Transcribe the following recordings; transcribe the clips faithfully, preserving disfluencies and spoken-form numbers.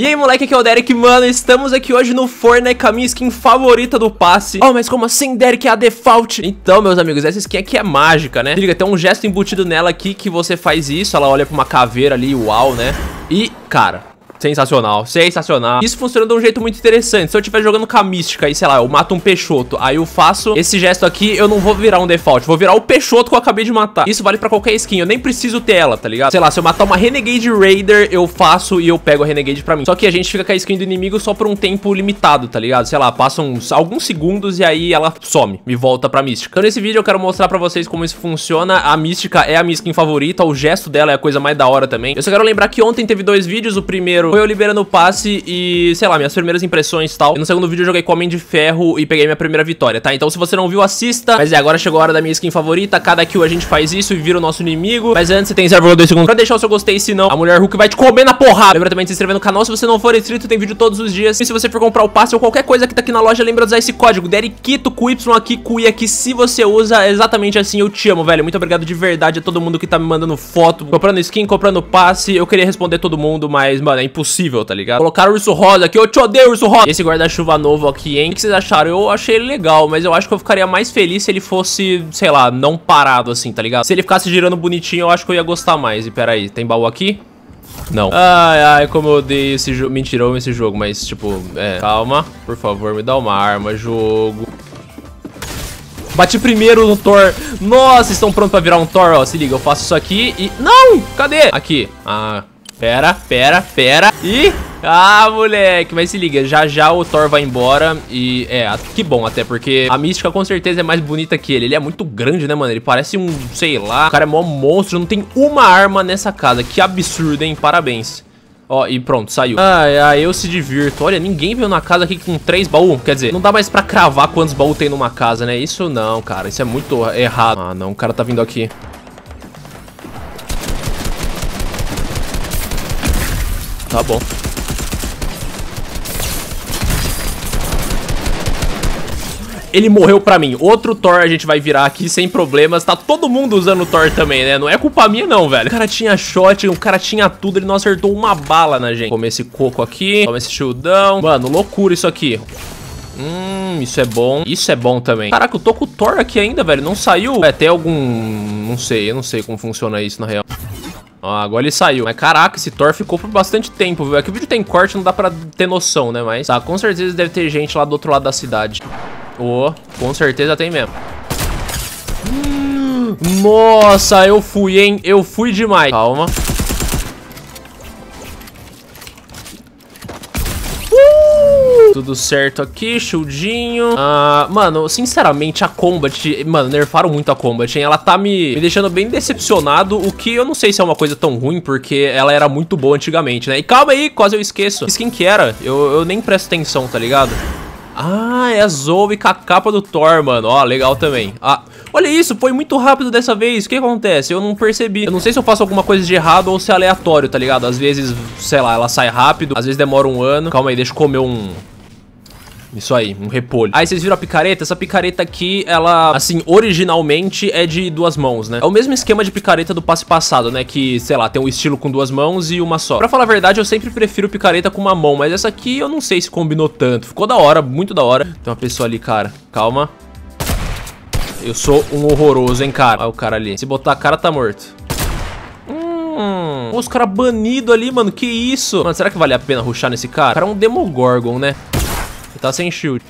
E aí, moleque, aqui é o Derek, mano, estamos aqui hoje no Fortnite com a minha skin favorita do passe. Oh, mas como assim, Derek, é a default? Então, meus amigos, essa skin aqui é mágica, né? Se liga, tem um gesto embutido nela aqui que você faz isso, ela olha pra uma caveira ali, uau, né? E, cara, sensacional, sensacional. Isso funciona de um jeito muito interessante. Se eu estiver jogando com a mística e, sei lá, eu mato um Peixoto, aí eu faço esse gesto aqui, eu não vou virar um default, vou virar o Peixoto que eu acabei de matar. Isso vale pra qualquer skin, eu nem preciso ter ela, tá ligado? Sei lá, se eu matar uma Renegade Raider, eu faço e eu pego a Renegade pra mim. Só que a gente fica com a skin do inimigo só por um tempo limitado, tá ligado? Sei lá, passam uns, alguns segundos e aí ela some, me volta pra mística. Então nesse vídeo eu quero mostrar pra vocês como isso funciona. A mística é a minha skin favorita, o gesto dela é a coisa mais da hora também. Eu só quero lembrar que ontem teve dois vídeos, o primeiro foi eu liberando o passe e, sei lá, minhas primeiras impressões e tal. E no segundo vídeo eu joguei com o Homem de Ferro e peguei minha primeira vitória, tá? Então se você não viu, assista. Mas é, agora chegou a hora da minha skin favorita. Cada kill a gente faz isso e vira o nosso inimigo. Mas antes, você tem zero vírgula dois segundos pra deixar o seu gostei, senão a mulher Hulk vai te comer na porrada. Lembra também de se inscrever no canal se você não for inscrito, tem vídeo todos os dias. E se você for comprar o passe ou qualquer coisa que tá aqui na loja, lembra de usar esse código Darykito com Y aqui, Cui aqui. Se você usa exatamente assim, eu te amo, velho. Muito obrigado de verdade a todo mundo que tá me mandando foto, comprando skin, comprando passe. Eu queria responder todo mundo, mas, mano, é impossível, tá ligado? Colocaram o urso rosa aqui, eu te odeio, urso rosa. Esse guarda-chuva novo aqui, hein? O que vocês acharam? Eu achei ele legal, mas eu acho que eu ficaria mais feliz se ele fosse, sei lá, não parado assim, tá ligado? Se ele ficasse girando bonitinho, eu acho que eu ia gostar mais. E peraí, tem baú aqui? Não. Ai, ai, como eu odeio esse jogo. Mentirão esse jogo, mas tipo, é. Calma, por favor, me dá uma arma, jogo. Bati primeiro no Thor. Nossa, estão prontos pra virar um Thor, ó. Se liga, eu faço isso aqui e... Não! Cadê? Aqui. Ah... Pera, pera, pera. Ih, ah, moleque. Mas se liga, já já o Thor vai embora. E é, que bom até, porque a mística com certeza é mais bonita que ele. Ele é muito grande, né, mano? Ele parece um, sei lá. O cara é mó monstro, não tem uma arma nessa casa. Que absurdo, hein? Parabéns. Ó, e pronto, saiu. Ai, ai, eu se divirto. Olha, ninguém veio na casa aqui com três baús. Quer dizer, não dá mais pra cravar quantos baús tem numa casa, né? Isso não, cara, isso é muito errado. Ah, não, o cara tá vindo aqui. Tá bom. Ele morreu pra mim. Outro Thor a gente vai virar aqui sem problemas. Tá todo mundo usando o Thor também, né? Não é culpa minha não, velho. O cara tinha shot, o cara tinha tudo. Ele não acertou uma bala na gente. Toma esse coco aqui. Toma esse shieldão. Mano, loucura isso aqui. Hum, isso é bom. Isso é bom também. Caraca, eu tô com o Thor aqui ainda, velho. Não saiu? É, tem algum... Não sei, eu não sei como funciona isso na real. Ó, agora ele saiu. Mas caraca, esse Thor ficou por bastante tempo, viu? É que o vídeo tem corte, não dá pra ter noção, né? Mas tá, com certeza deve ter gente lá do outro lado da cidade. Ô, oh, com certeza tem mesmo. Nossa, eu fui, hein? Eu fui demais. Calma. Tudo certo aqui, shieldinho. Ah, mano, sinceramente, a combat... Mano, nerfaram muito a combat, hein? Ela tá me, me deixando bem decepcionado, o que eu não sei se é uma coisa tão ruim, porque ela era muito boa antigamente, né? E calma aí, quase eu esqueço. Skin que era? Eu, eu nem presto atenção, tá ligado? Ah, é a Zoe com a capa do Thor, mano. Ó, legal também. Ah, olha isso, foi muito rápido dessa vez. O que acontece? Eu não percebi. Eu não sei se eu faço alguma coisa de errado ou se é aleatório, tá ligado? Às vezes, sei lá, ela sai rápido. Às vezes demora um ano. Calma aí, deixa eu comer um... Isso aí, um repolho. Aí vocês viram a picareta? Essa picareta aqui, ela, assim, originalmente é de duas mãos, né? É o mesmo esquema de picareta do passe passado, né? Que, sei lá, tem um estilo com duas mãos e uma só. Pra falar a verdade, eu sempre prefiro picareta com uma mão, mas essa aqui eu não sei se combinou tanto. Ficou da hora, muito da hora. Tem uma pessoa ali, cara. Calma. Eu sou um horroroso, hein, cara? Olha o cara ali. Se botar a cara, tá morto. Hum. Os caras banidos ali, mano. Que isso? Mano, será que vale a pena rushar nesse cara? O cara é um Demogorgon, né? Tá sem shield.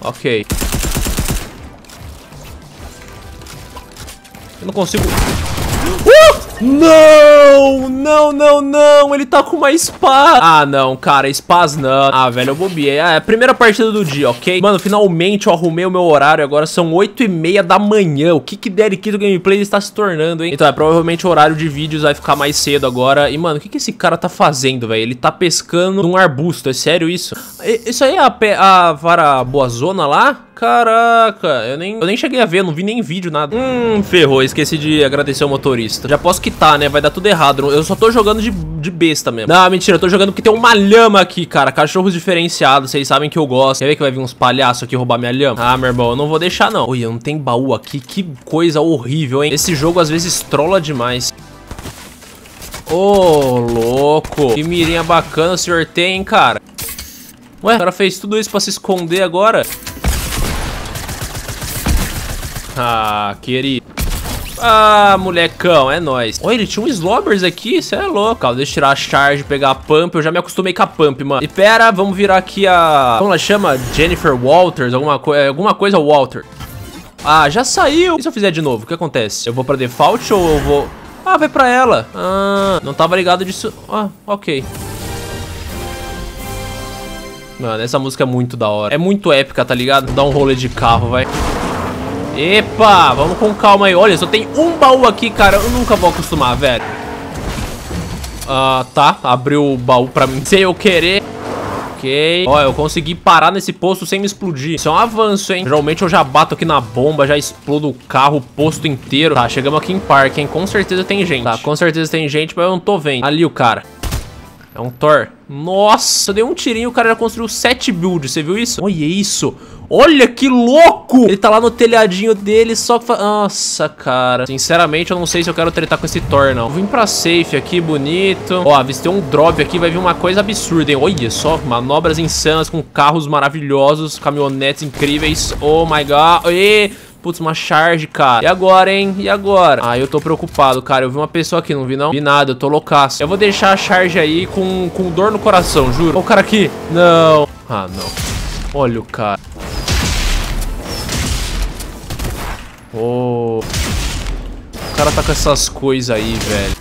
Ok. Eu não consigo... Uh! Não, não, não, não. Ele tá com uma spa. Ah, não, cara, spas não. Ah, velho, eu bobiei. Ah, é a primeira partida do dia, ok? Mano, finalmente eu arrumei o meu horário. Agora são oito e meia da manhã. O que que Darykito Gameplay está se tornando, hein? Então, é, provavelmente o horário de vídeos vai ficar mais cedo agora. E, mano, o que que esse cara tá fazendo, velho? Ele tá pescando num arbusto, é sério isso? Isso aí é a, pe... a vara boa zona lá? Caraca, eu nem, eu nem cheguei a ver, não vi nem vídeo, nada. Hum, ferrou, esqueci de agradecer ao motorista. Já posso quitar, né? Vai dar tudo errado. Eu só tô jogando de, de besta mesmo. Não, mentira, eu tô jogando porque tem uma lhama aqui, cara. Cachorros diferenciados, vocês sabem que eu gosto. Quer ver que vai vir uns palhaços aqui roubar minha lhama? Ah, meu irmão, eu não vou deixar, não. Olha, não tem baú aqui, que coisa horrível, hein? Esse jogo às vezes trola demais. Ô, louco. Que mirinha bacana o senhor tem, hein, cara. Ué, o cara fez tudo isso pra se esconder agora? Ah, querido. Ah, molecão, é nóis. Olha, ele tinha uns slobbers aqui, isso é louco. Calma, deixa eu tirar a charge, pegar a pump. Eu já me acostumei com a pump, mano. E pera, vamos virar aqui a... Como ela chama? Jennifer Walters, alguma, co... alguma coisa Walter. Ah, já saiu. E se eu fizer de novo, o que acontece? Eu vou pra default ou eu vou... Ah, vai pra ela. Ah, não tava ligado disso. Ah, ok. Mano, essa música é muito da hora. É muito épica, tá ligado? Dá um rolê de carro, vai. Epa, vamos com calma aí. Olha, só tem um baú aqui, cara. Eu nunca vou acostumar, velho. Ah, tá. Abriu o baú pra mim sem eu querer. Ok. Ó, eu consegui parar nesse posto sem me explodir. Isso é um avanço, hein? Geralmente eu já bato aqui na bomba, já explodo o carro, o posto inteiro. Tá, chegamos aqui em parque, hein? Com certeza tem gente. Tá, com certeza tem gente, mas eu não tô vendo. Ali o cara. É um Thor. Nossa, eu dei um tirinho, o cara já construiu sete builds, você viu isso? Olha isso. Olha que louco. Ele tá lá no telhadinho dele, só fa... Nossa, cara. Sinceramente, eu não sei se eu quero tretar com esse Thor, não. Vim pra safe aqui, bonito. Ó, avistei um drop aqui, vai vir uma coisa absurda, hein? Olha só, manobras insanas com carros maravilhosos, caminhonetes incríveis. Oh, my God. E... Putz, uma charge, cara. E agora, hein? E agora? Ah, eu tô preocupado, cara. Eu vi uma pessoa aqui, não vi não? Vi nada, eu tô loucaço. Eu vou deixar a charge aí com, com dor no coração, juro. Olha o cara aqui. Não. Ah, não. Olha o cara. Oh. O cara tá com essas coisas aí, velho.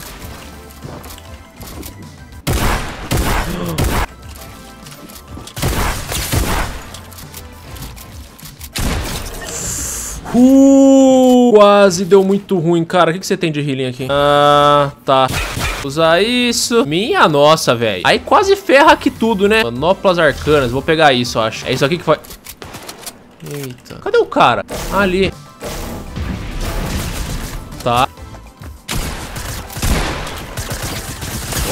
Uh, quase deu muito ruim, cara. O que, que você tem de healing aqui? Ah, tá. Usar isso. Minha nossa, velho. Aí quase ferra aqui tudo, né? Manoplas arcanas. Vou pegar isso, acho. É isso aqui que vai... Eita. Cadê o cara? Ali. Tá.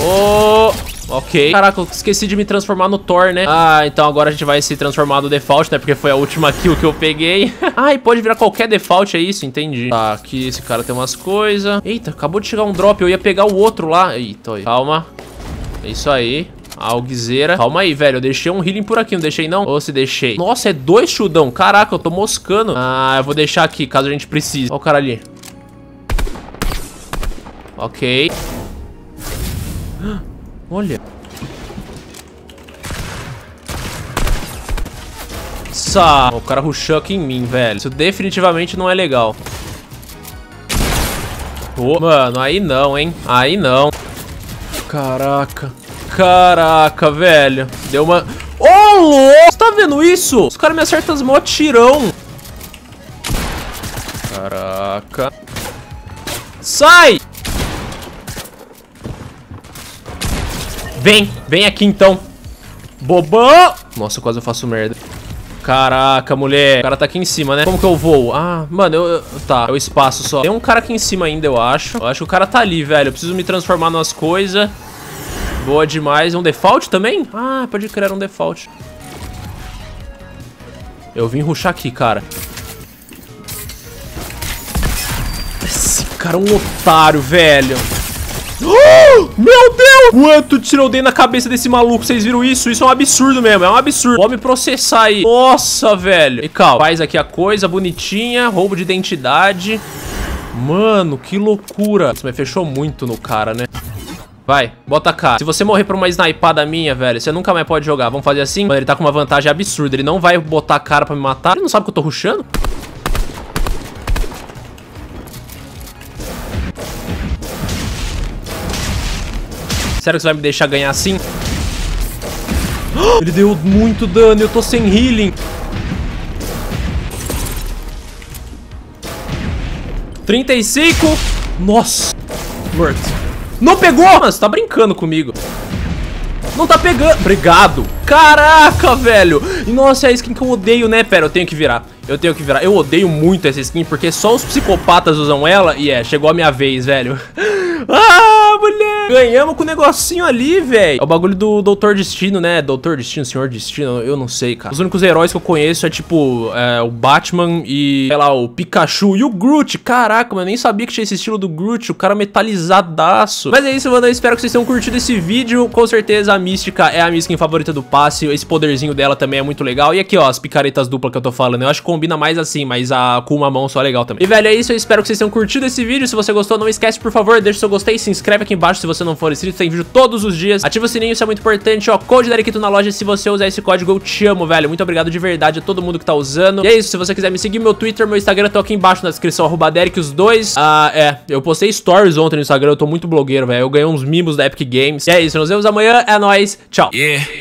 Oh... Ok. Caraca, eu esqueci de me transformar no Thor, né? Ah, então agora a gente vai se transformar no default, né? Porque foi a última kill que eu peguei. Ah, e pode virar qualquer default, é isso? Entendi. Tá, aqui esse cara tem umas coisas. Eita, acabou de chegar um drop. Eu ia pegar o outro lá. Eita, olha. Calma. É isso aí. Alguizeira. Calma aí, velho. Eu deixei um healing por aqui. Não deixei, não? Ou se deixei? Nossa, é dois chudão. Caraca, eu tô moscando. Ah, eu vou deixar aqui, caso a gente precise. Olha o cara ali. Ok. Olha. Nossa, o cara rushou aqui em mim, velho. Isso definitivamente não é legal. Oh, mano, aí não, hein. Aí não. Caraca. Caraca, velho. Deu uma... Ô, oh, louco! Você tá vendo isso? Os caras me acertam as mó tirão. Caraca. Sai! Vem, vem aqui então. Bobão. Nossa, quase eu faço merda. Caraca, mulher. O cara tá aqui em cima, né? Como que eu vou? Ah, mano, eu... eu tá, é o espaço só. Tem um cara aqui em cima ainda, eu acho. Eu acho que o cara tá ali, velho. Eu preciso me transformar nas coisas. Boa demais. Um default também? Ah, pode criar um default. Eu vim rushar aqui, cara. Esse cara é um otário, velho. Oh, meu Deus! Quanto tirou dentro da cabeça desse maluco? Vocês viram isso? Isso é um absurdo mesmo, é um absurdo. Vou me processar aí. Nossa, velho. E calma, faz aqui a coisa bonitinha. Roubo de identidade. Mano, que loucura. Isso me fechou muito no cara, né? Vai, bota cá. Se você morrer por uma snipada minha, velho, você nunca mais pode jogar. Vamos fazer assim? Mano, ele tá com uma vantagem absurda. Ele não vai botar a cara pra me matar. Ele não sabe que eu tô rushando? Sério que você vai me deixar ganhar assim? Ele deu muito dano, eu tô sem healing. trinta e cinco. Nossa. Morto. Não pegou! Mano, você tá brincando comigo. Não tá pegando. Obrigado. Caraca, velho. Nossa, é a skin que eu odeio, né? Pera, eu tenho que virar. Eu tenho que virar. Eu odeio muito essa skin porque só os psicopatas usam ela. E é, chegou a minha vez, velho. Ah! Boa, mulher! Ganhamos com o negocinho ali, velho. É o bagulho do Doutor Destino, né? Doutor Destino, Senhor Destino, eu não sei, cara. Os únicos heróis que eu conheço é, tipo, é, o Batman e, sei lá, o Pikachu e o Groot. Caraca, mano, eu nem sabia que tinha esse estilo do Groot, o cara metalizadaço. Mas é isso, mano, eu espero que vocês tenham curtido esse vídeo. Com certeza a Mística é a minha skin favorita do passe. Esse poderzinho dela também é muito legal. E aqui, ó, as picaretas duplas que eu tô falando. Eu acho que combina mais assim, mas a com uma mão só é legal também. E, velho, é isso, eu espero que vocês tenham curtido esse vídeo. Se você gostou, não esquece, por favor, deixa o seu gostei, se inscreve aqui embaixo se você não for inscrito. Tem vídeo todos os dias. Ativa o sininho, isso é muito importante, ó. Code Darykito na loja. Se você usar esse código, eu te amo, velho. Muito obrigado de verdade a todo mundo que tá usando. E é isso, se você quiser me seguir, meu Twitter, meu Instagram, tô aqui embaixo na descrição, arroba Derek os dois. Ah, é, eu postei stories ontem no Instagram, eu tô muito blogueiro, velho. Eu ganhei uns mimos da Epic Games. E é isso, nos vemos amanhã, é nóis, tchau. Yeah.